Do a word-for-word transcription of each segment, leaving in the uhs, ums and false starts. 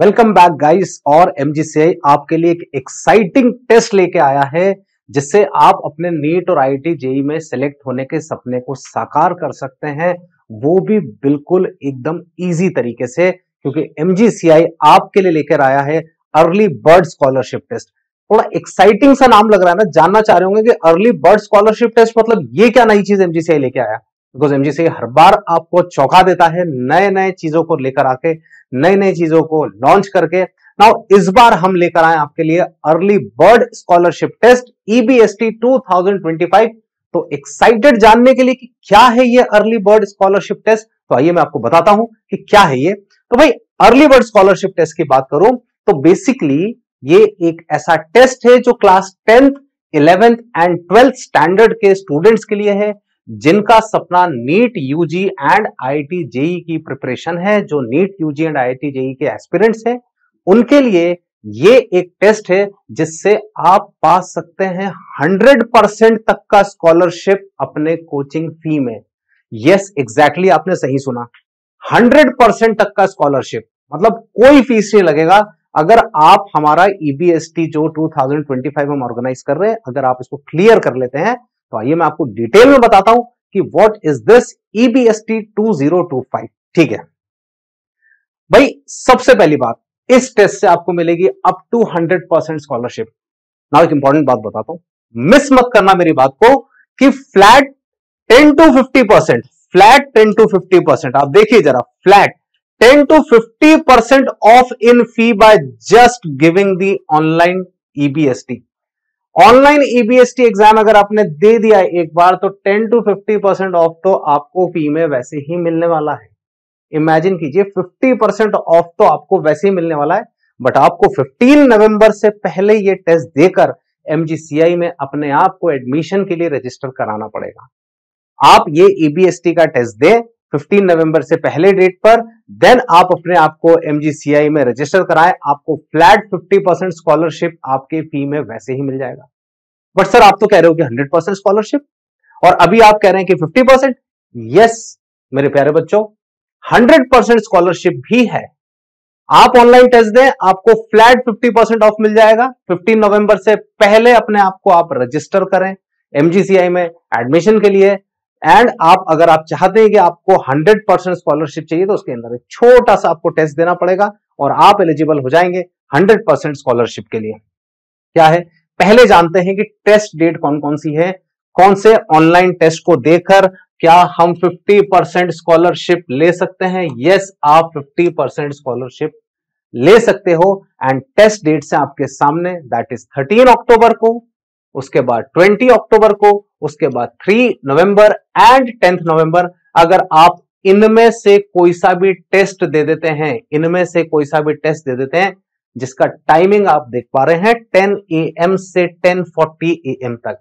Welcome back guys. और MGCI आपके लिए एक एक्साइटिंग टेस्ट लेके आया है जिससे आप अपने नीट और आईआईटी जेईई में सेलेक्ट होने के सपने को साकार कर सकते हैं, वो भी बिल्कुल एकदम इजी तरीके से, क्योंकि एमजीसीआई आपके लिए लेकर आया है अर्ली बर्ड स्कॉलरशिप टेस्ट। थोड़ा एक्साइटिंग सा नाम लग रहा है ना, जानना चाह रहे होंगे कि अर्ली बर्ड स्कॉलरशिप टेस्ट मतलब ये क्या नई चीज एमजीसीआई लेके आया। बिकॉज एमजीसीआई हर बार आपको चौंका देता है नए नए चीजों को लेकर आके, नई नई चीजों को लॉन्च करके। नाउ इस बार हम लेकर आए आपके लिए early bird scholarship test EBST दो हज़ार पच्चीस। तो एक्साइटेड जानने के लिए कि क्या है ये अर्ली बर्ड स्कॉलरशिप टेस्ट, तो आइए मैं आपको बताता हूं कि क्या है ये। तो भाई अर्ली बर्ड स्कॉलरशिप टेस्ट की बात करूं तो बेसिकली ये एक ऐसा टेस्ट है जो class tenth eleventh and twelfth standard के स्टूडेंट्स के लिए है जिनका सपना NEET UG and IIT JEE की प्रिपरेशन है। जो NEET UG and IIT JEE के एस्पिरेंट्स हैं उनके लिए ये एक टेस्ट है जिससे आप पा सकते हैं सौ परसेंट तक का स्कॉलरशिप अपने कोचिंग फी में। यस एग्जैक्टली, आपने सही सुना, सौ परसेंट तक का स्कॉलरशिप, मतलब कोई फीस नहीं लगेगा। अगर आप हमारा ईबीएसटी जो दो हज़ार पच्चीस हम ऑर्गेनाइज कर रहे हैं, अगर आप इसको क्लियर कर लेते हैं तो आइए मैं आपको डिटेल में बताता हूं कि व्हाट इज दिस ईबीएसटी दो हज़ार पच्चीस। ठीक है भाई, सबसे पहली बात, इस टेस्ट से आपको मिलेगी अप टू सौ परसेंट स्कॉलरशिप। नाउ एक इंपॉर्टेंट बात बताता हूं, मिस मत करना मेरी बात को, कि flat ten to fifty percent, flat ten to fifty percent, आप देखिए जरा, flat ten to fifty percent off in fee by just giving the online EBST. Online EBST exam अगर आपने दे दिया है एक बार तो ten to fifty percent off तो आपको फी में वैसे ही मिलने वाला है। इमेजिन कीजिए, फिफ्टी परसेंट ऑफ तो आपको वैसे ही मिलने वाला है, बट आपको पंद्रह नवंबर से पहले ये टेस्ट देकर एमजीसीआई में अपने आप को एडमिशन के लिए रजिस्टर कराना पड़ेगा। आप ये ईबीएसटी का टेस्ट दें पंद्रह नवंबर से पहले डेट पर, देन आप अपने आप को एमजीसीआई में रजिस्टर कराएं, आपको फ्लैट पचास परसेंट स्कॉलरशिप आपके फी में वैसे ही मिल जाएगा। बट सर आप तो कह रहे हो कि सौ परसेंट स्कॉलरशिप, और अभी आप कह रहे हैं कि पचास परसेंट। यस मेरे प्यारे बच्चों, सौ परसेंट स्कॉलरशिप भी है। आप ऑनलाइन टेस्ट दें, आपको फ्लैट पचास परसेंट ऑफ मिल जाएगा। पंद्रह नवंबर से पहले अपने आप को आप रजिस्टर करें एमजीसीआई में एडमिशन के लिए। एंड आप अगर आप चाहते हैं कि आपको सौ परसेंट स्कॉलरशिप चाहिए तो उसके अंदर एक छोटा सा आपको टेस्ट देना पड़ेगा और आप एलिजिबल हो जाएंगे सौ परसेंट स्कॉलरशिप के लिए। क्या है, पहले जानते हैं कि टेस्ट डेट कौन कौन सी है, कौन से ऑनलाइन टेस्ट को देकर क्या हम पचास परसेंट स्कॉलरशिप ले सकते हैं। यस आप पचास परसेंट स्कॉलरशिप ले सकते हो। एंड टेस्ट डेट से आपके सामने दैट इज तेरह अक्टूबर को, उसके बाद बीस अक्टूबर को, उसके बाद तीन नवंबर एंड दस नवंबर। अगर आप इनमें से कोई सा भी टेस्ट दे देते हैं, इनमें से कोई सा भी टेस्ट दे देते हैं जिसका टाइमिंग आप देख पा रहे हैं दस ए एम से दस फोर्टी ए एम तक,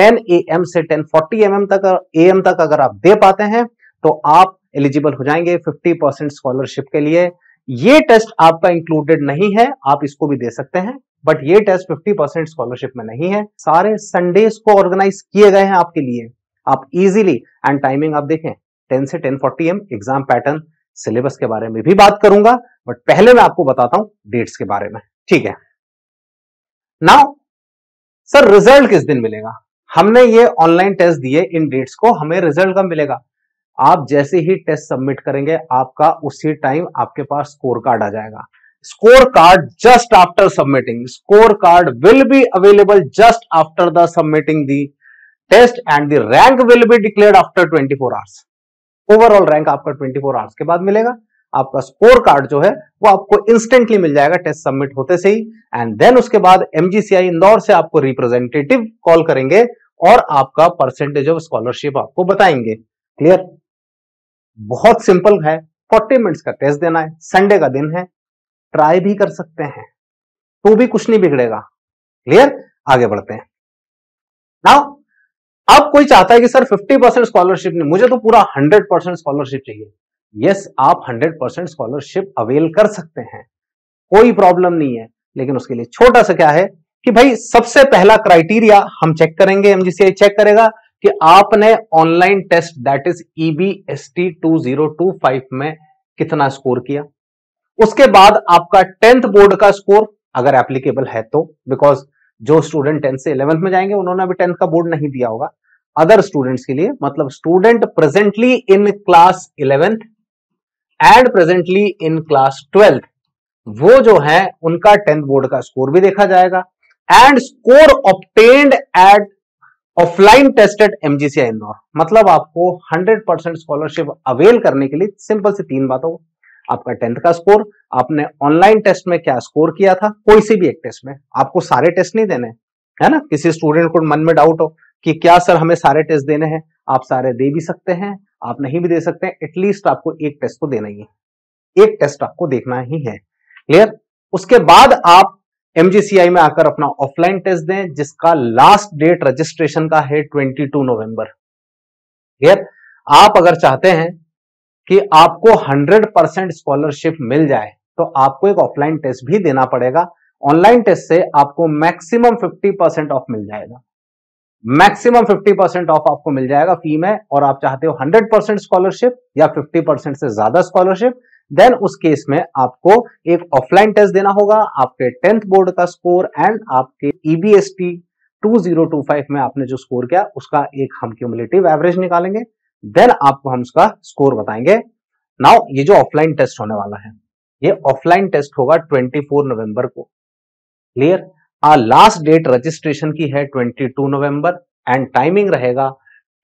दस ए एम से दस फोर्टी ए एम तक ए एम तक अगर आप दे पाते हैं तो आप एलिजिबल हो जाएंगे पचास परसेंट स्कॉलरशिप के लिए। ये टेस्ट आपका इंक्लूडेड नहीं है, आप इसको भी दे सकते हैं, बट ये टेस्ट पचास परसेंट स्कॉलरशिप में नहीं है। सारे संडेज को ऑर्गेनाइज किए गए हैं आपके लिए, आप इजीली, एंड टाइमिंग आप देखें दस से दस forty AM. Exam pattern, syllabus के बारे में भी बात करूंगा, बट पहले मैं आपको बताता हूं डेट्स के बारे में। ठीक है, नाउ सर रिजल्ट किस दिन मिलेगा? हमने ये ऑनलाइन टेस्ट दिए, इन डेट्स को हमें रिजल्ट कब मिलेगा? आप जैसे ही टेस्ट सबमिट करेंगे आपका उसी टाइम आपके पास स्कोर कार्ड आ जाएगा। Score card just after submitting, score card will be available just after the submitting the test and the rank will be declared after twenty four hours. Overall rank आपका twenty four hours के बाद मिलेगा। आपका score card जो है वो आपको instantly मिल जाएगा टेस्ट सबमिट होते से ही। एंड देन उसके बाद एमजीसीआई इंदौर से आपको रिप्रेजेंटेटिव कॉल करेंगे और आपका परसेंटेज ऑफ स्कॉलरशिप आपको बताएंगे। क्लियर? बहुत सिंपल है, फोर्टी मिनट्स का टेस्ट देना है, संडे का दिन है, ट्राई भी कर सकते हैं, तो भी कुछ नहीं बिगड़ेगा। क्लियर? आगे बढ़ते हैं। नाउ अब कोई चाहता है कि सर पचास परसेंट स्कॉलरशिप नहीं, मुझे तो पूरा सौ परसेंट स्कॉलरशिप चाहिए। यस आप सौ परसेंट स्कॉलरशिप अवेल कर सकते हैं, कोई प्रॉब्लम नहीं है। लेकिन उसके लिए छोटा सा क्या है कि भाई सबसे पहला क्राइटेरिया हम चेक करेंगे, एमजीसीआई चेक करेगा कि आपने online test that is EBST दो हज़ार पच्चीस में कितना स्कोर किया। उसके बाद आपका टेंथ बोर्ड का स्कोर अगर एप्लीकेबल है तो, बिकॉज जो स्टूडेंट टेंथ से इलेवेंथ में जाएंगे उन्होंने अभी टेंथ का बोर्ड नहीं दिया होगा, अदर स्टूडेंट्स के लिए मतलब student presently in class eleventh and presently in class twelfth वो जो है उनका टेंथ बोर्ड का स्कोर भी देखा जाएगा and score obtained at offline tested MGCI Indore. मतलब आपको हंड्रेड परसेंट स्कॉलरशिप अवेल करने के लिए सिंपल से तीन बात होगा, आपका टेंथ का स्कोर, आपने ऑनलाइन टेस्ट में क्या स्कोर किया था, कोई से भी एक टेस्ट में, आपको सारे टेस्ट नहीं देने है ना, किसी स्टूडेंट को मन में डाउट हो कि क्या सर हमें सारे टेस्ट देने हैं, आप सारे दे भी सकते हैं, आप नहीं भी दे सकते हैं, एटलीस्ट आपको एक टेस्ट को देना ही है, एक टेस्ट आपको देखना ही है, क्लियर। उसके बाद आप एमजीसीआई में आकर अपना ऑफलाइन टेस्ट दें जिसका लास्ट डेट रजिस्ट्रेशन का है बाईस नवंबर, क्लियर। आप अगर चाहते हैं कि आपको हंड्रेड परसेंट स्कॉलरशिप मिल जाए तो आपको एक ऑफलाइन टेस्ट भी देना पड़ेगा, ऑनलाइन टेस्ट से आपको मैक्सिमम फिफ्टी परसेंट ऑफ मिल जाएगा, मैक्सिमम फिफ्टी परसेंट ऑफ आपको मिल जाएगा फी में, और आप चाहते हो हंड्रेड परसेंट स्कॉलरशिप या फिफ्टी परसेंट से ज्यादा स्कॉलरशिप, देन उस केस में आपको एक ऑफलाइन टेस्ट देना होगा, आपके टेंथ बोर्ड का स्कोर एंड आपके EBST two thousand twenty five में आपने जो स्कोर किया उसका एक हम क्यूमुलेटिव एवरेज निकालेंगे, देन आपको हम उसका स्कोर बताएंगे। नाउ ये जो ऑफलाइन टेस्ट होने वाला है ये ऑफलाइन टेस्ट होगा चौबीस नवंबर को, क्लियर। आ लास्ट डेट रजिस्ट्रेशन की है बाईस नवंबर एंड टाइमिंग रहेगा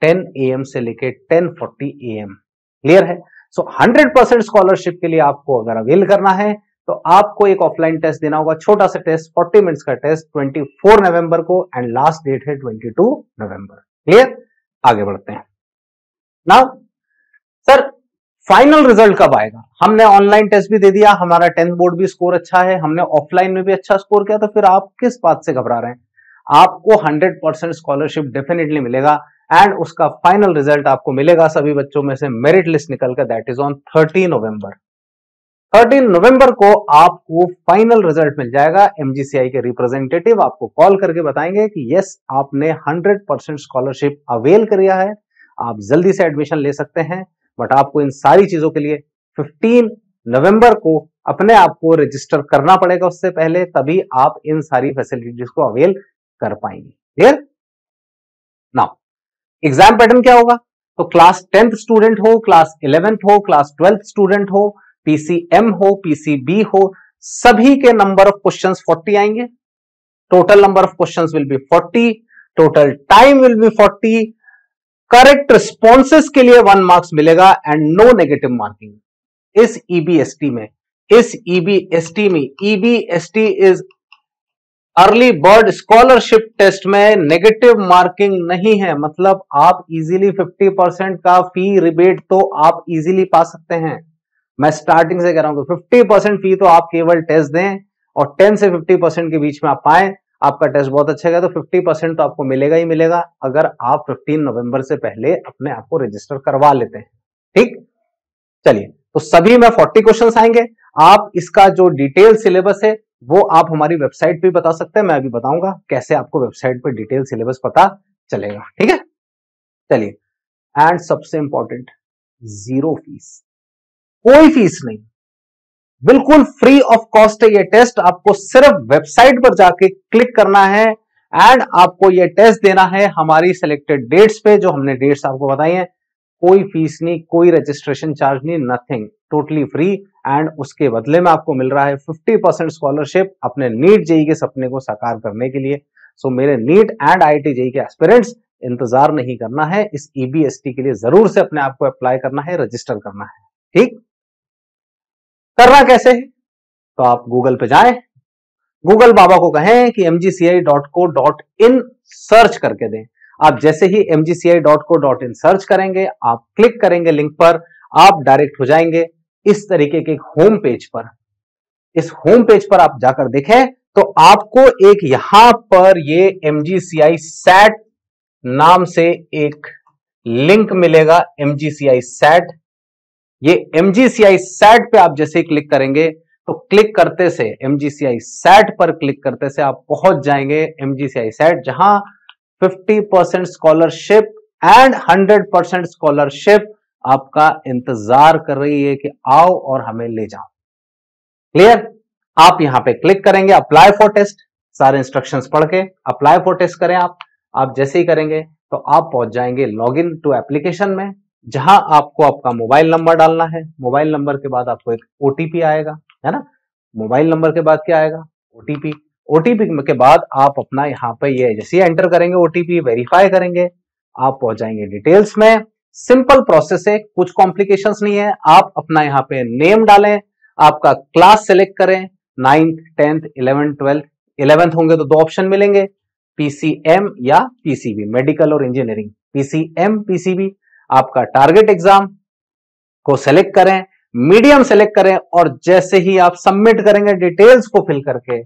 टेन ए एम से लेके ten forty A M, clear है। सो हंड्रेड परसेंट स्कॉलरशिप के लिए आपको अगर अवेल करना है तो आपको एक ऑफलाइन टेस्ट देना होगा, छोटा सा टेस्ट फोर्टी मिनट्स का टेस्ट चौबीस नवंबर को एंड लास्ट डेट है बाईस नवंबर, क्लियर। आगे बढ़ते हैं नाउ सर फाइनल रिजल्ट कब आएगा, हमने ऑनलाइन टेस्ट भी दे दिया, हमारा टेंथ बोर्ड भी स्कोर अच्छा है, हमने ऑफलाइन में भी अच्छा स्कोर किया, तो फिर आप किस बात से घबरा रहे हैं, आपको हंड्रेड परसेंट स्कॉलरशिप डेफिनेटली मिलेगा एंड उसका फाइनल रिजल्ट आपको मिलेगा सभी बच्चों में से मेरिट लिस्ट निकल कर, that is on thirteen November. Thirteen नवंबर को आपको फाइनल रिजल्ट मिल जाएगा, एमजीसीआई के रिप्रेजेंटेटिव आपको कॉल करके बताएंगे कि यस आपने हंड्रेड परसेंट स्कॉलरशिप अवेल किया है, आप जल्दी से एडमिशन ले सकते हैं, बट आपको इन सारी चीजों के लिए फिफ्टीन नवंबर को अपने आप को रजिस्टर करना पड़ेगा, उससे पहले तभी आप इन सारी फैसिलिटीज को अवेल कर पाएंगे, क्लियर। नाउ एग्जाम पैटर्न क्या होगा, तो क्लास टेंथ स्टूडेंट हो, क्लास इलेवेंथ हो, क्लास ट्वेल्थ स्टूडेंट हो, पीसीएम हो, पीसीबी हो, सभी के नंबर ऑफ क्वेश्चंस फोर्टी आएंगे, total number of questions will be forty, total time will be forty, correct responses के लिए वन मार्क्स मिलेगा एंड नो नेगेटिव मार्किंग। इस ईबीएसटी में इस ईबीएसटी में EBST is early bird scholarship test में negative marking नहीं है, मतलब आप इजीली फिफ्टी परसेंट का फी रिबेट तो आप इजीली पा सकते हैं। मैं स्टार्टिंग से कह रहा हूं कि फिफ्टी परसेंट फी तो आप केवल टेस्ट दें और टेन से फिफ्टी परसेंट के बीच में आप पाए, आपका टेस्ट बहुत अच्छा गया तो फिफ्टी परसेंट तो आपको मिलेगा ही मिलेगा अगर आप फिफ्टीन नवंबर से पहले अपने आप को रजिस्टर करवा लेते हैं, ठीक। चलिए तो सभी में फोर्टी क्वेश्चंस आएंगे, आप इसका जो डिटेल सिलेबस है वो आप हमारी वेबसाइट पे बता सकते हैं, मैं अभी बताऊंगा कैसे आपको वेबसाइट पे डिटेल सिलेबस पता चलेगा, ठीक है। चलिए एंड सबसे इंपॉर्टेंट, जीरो फीस, कोई फीस नहीं, बिल्कुल फ्री ऑफ कॉस्ट है ये टेस्ट, आपको सिर्फ वेबसाइट पर जाके क्लिक करना है एंड आपको ये टेस्ट देना है हमारी सिलेक्टेड डेट्स पे, जो हमने डेट्स आपको बताई हैं, कोई फीस नहीं, कोई रजिस्ट्रेशन चार्ज नहीं, नथिंग, टोटली फ्री एंड उसके बदले में आपको मिल रहा है फिफ्टी परसेंट स्कॉलरशिप अपने नीट जेई के सपने को साकार करने के लिए। सो so, मेरे NEET and I I T JEE के एस्पिरेंट्स इंतजार नहीं करना है, इस ईबीएसटी के लिए जरूर से अपने आप को अप्लाई करना है, रजिस्टर करना है, ठीक। करना कैसे है, तो आप गूगल पे जाएं, गूगल बाबा को कहें कि M G C I dot co dot in search करके दें, आप जैसे ही M G C I dot co dot in search करेंगे, आप क्लिक करेंगे लिंक पर, आप डायरेक्ट हो जाएंगे इस तरीके के होम पेज पर। इस होम पेज पर आप जाकर देखें तो आपको एक यहां पर ये एमजीसीआई सैट नाम से एक लिंक मिलेगा, एमजीसीआई सैट, ये एमजीसीआई सैट पे आप जैसे ही क्लिक करेंगे तो क्लिक करते से एमजीसीआई सैट पर क्लिक करते से आप पहुंच जाएंगे एमजीसीआई सैट, जहां fifty percent scholarship and hundred percent scholarship आपका इंतजार कर रही है कि आओ और हमें ले जाओ, क्लियर। आप यहाँ पे क्लिक करेंगे अप्लाई फॉर टेस्ट, सारे इंस्ट्रक्शंस पढ़ के अप्लाई फॉर टेस्ट करें। आप आप जैसे ही करेंगे तो आप पहुंच जाएंगे लॉग इन टू एप्लीकेशन में, जहां आपको आपका मोबाइल नंबर डालना है। मोबाइल नंबर के बाद आपको एक ओटीपी आएगा, है ना। मोबाइल नंबर के बाद क्या आएगा? ओटीपी। ओटीपी के बाद आप अपना यहाँ पे ये जैसे ही एंटर करेंगे ओटीपी, वेरीफाई करेंगे, आप पहुंच जाएंगे डिटेल्स में। सिंपल प्रोसेस है, कुछ कॉम्प्लिकेशंस नहीं है। आप अपना यहाँ पे नेम डालें, आपका क्लास सेलेक्ट करें, ninth, tenth, eleventh, twelfth. Eleventh होंगे तो दो ऑप्शन मिलेंगे, पीसीएम या पीसीबी, मेडिकल और इंजीनियरिंग। PCM PCB. आपका टारगेट एग्जाम को सेलेक्ट करें, मीडियम सेलेक्ट करें, और जैसे ही आप सबमिट करेंगे डिटेल्स को फिल करके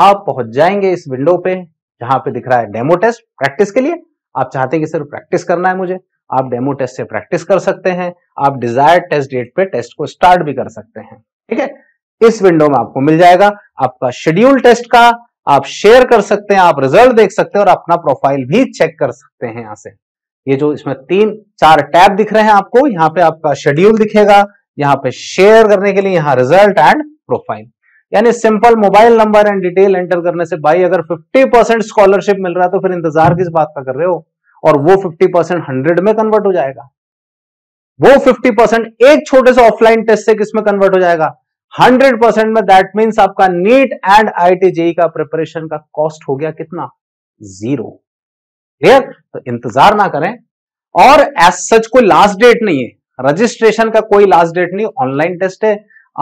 आप पहुंच जाएंगे इस विंडो पे, जहां पे दिख रहा है डेमो टेस्ट प्रैक्टिस के लिए। आप चाहते हैं कि सिर्फ प्रैक्टिस करना है मुझे, आप डेमो टेस्ट से प्रैक्टिस कर सकते हैं। आप डिजायर्ड टेस्ट डेट पे टेस्ट को स्टार्ट भी कर सकते हैं, ठीक है। इस विंडो में आपको मिल जाएगा आपका शेड्यूल टेस्ट का। आप शेयर कर सकते हैं, आप रिजल्ट देख सकते हैं और अपना प्रोफाइल भी चेक कर सकते हैं यहाँ से। ये जो इसमें तीन चार टैब दिख रहे हैं आपको, यहाँ पे आपका शेड्यूल दिखेगा, यहाँ पे शेयर करने के लिए, यहाँ रिजल्ट एंड प्रोफाइल। यानी simple mobile number and detail enter करने से भाई अगर फिफ्टी परसेंट स्कॉलरशिप मिल रहा है तो फिर इंतजार किस बात का कर रहे हो। और वो फिफ्टी परसेंट हंड्रेड में कन्वर्ट हो जाएगा, वो फिफ्टी परसेंट एक छोटे से ऑफलाइन टेस्ट से किस में कन्वर्ट हो जाएगा, हंड्रेड परसेंट में। दैट मीन्स आपका NEET and I I T JEE का प्रिपरेशन का कॉस्ट हो गया कितना, जीरो। क्लियर। तो इंतजार ना करें, और एज सच कोई लास्ट डेट नहीं है, रजिस्ट्रेशन का कोई लास्ट डेट नहीं, ऑनलाइन टेस्ट है।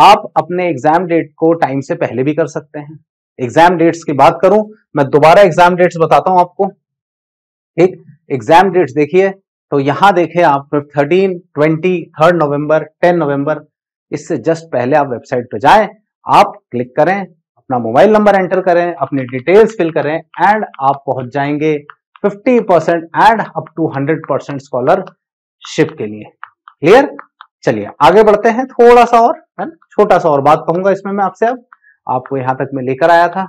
आप अपने एग्जाम डेट को टाइम से पहले भी कर सकते हैं। एग्जाम डेट्स की बात करूं, मैं दोबारा एग्जाम डेट्स बताता हूं आपको, ठीक। एग्जाम डेट्स देखिए तो यहाँ देखें आप थर्टीन, ट्वेंटी, थर्ड नवंबर, टेन नवंबर। इससे जस्ट पहले आप वेबसाइट पर जाएं, आप क्लिक करें, अपना मोबाइल नंबर एंटर करें, अपनी डिटेल्स फिल करें एंड आप पहुंच जाएंगे fifty percent and up to hundred percent scholarship के लिए। क्लियर। चलिए आगे बढ़ते हैं, थोड़ा सा और है ना, छोटा सा और बात कहूंगा इसमें मैं आपसे। अब आपको यहां तक मैं लेकर आया था,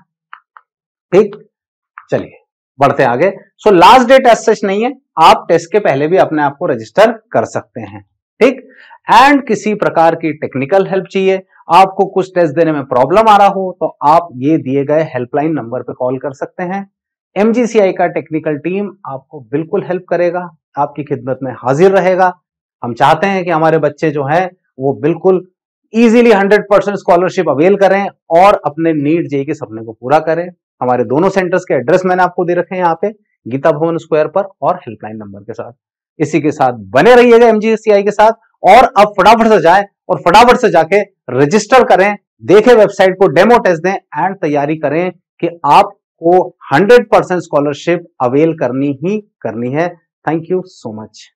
ठीक। चलिए बढ़ते हैं आगे। So last date as such नहीं है, आप टेस्ट के पहले भी अपने आप को रजिस्टर कर सकते हैं, ठीक। एंड किसी प्रकार की टेक्निकल हेल्प चाहिए आपको, कुछ टेस्ट देने में प्रॉब्लम आ रहा हो तो आप ये दिए गए हेल्पलाइन नंबर पर कॉल कर सकते हैं। एम जी सी आई का टेक्निकल टीम आपको बिल्कुल हेल्प करेगा, आपकी खिदमत में हाजिर रहेगा। हम चाहते हैं कि हमारे बच्चे जो हैं वो बिल्कुल easily hundred percent scholarship avail करें और अपने नीट जेई के सपने को पूरा करें। हमारे दोनों सेंटर्स के एड्रेस मैंने आपको दे रखे हैं यहाँ पे, गीता भवन स्क्वायर पर और हेल्पलाइन नंबर के साथ। इसी के साथ बने रहिएगा एम जी सी आई के साथ। और अब फटाफट से जाए और फटाफट से जाके रजिस्टर करें, देखें वेबसाइट को, डेमो टेस्ट दें एंड तैयारी करें कि आपको हंड्रेड परसेंट स्कॉलरशिप अवेल करनी ही करनी है। Thank you so much.